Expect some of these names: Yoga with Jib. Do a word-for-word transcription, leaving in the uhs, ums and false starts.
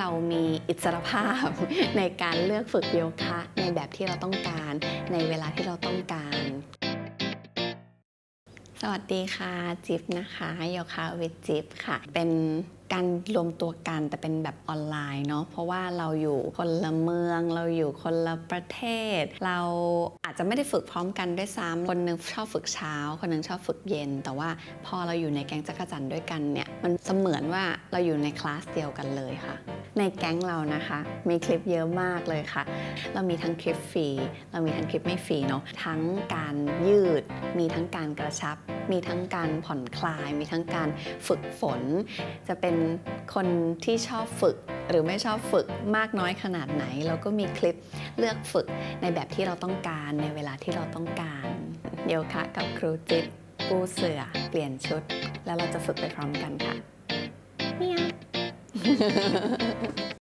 เรามีอิสรภาพในการเลือกฝึกโยคะในแบบที่เราต้องการในเวลาที่เราต้องการสวัสดีค่ะจิ๊บนะคะโยคะวิทจิ๊บค่ะเป็นการรวมตัวกันแต่เป็นแบบออนไลน์เนาะเพราะว่าเราอยู่คนละเมืองเราอยู่คนละประเทศเราอาจจะไม่ได้ฝึกพร้อมกันด้วยซ้ำคนนึงชอบฝึกเช้าคนนึงชอบฝึกเย็นแต่ว่าพอเราอยู่ในแก๊งจักรจันทร์ด้วยกันเนี่ยมันเสมือนว่าเราอยู่ในคลาสเดียวกันเลยค่ะในแก๊งเรานะคะมีคลิปเยอะมากเลยค่ะเรามีทั้งคลิปฟรีเรามีทั้งคลิปไม่ฟรีเนาะทั้งการยืดมีทั้งการกระชับมีทั้งการผ่อนคลายมีทั้งการฝึกฝนจะเป็นคนที่ชอบฝึกหรือไม่ชอบฝึกมากน้อยขนาดไหนเราก็มีคลิปเลือกฝึกในแบบที่เราต้องการในเวลาที่เราต้องการโยคะกับครูจิ๊บปูเสื่อเปลี่ยนชุดแล้วเราจะฝึกไปพร้อมกันค่ะ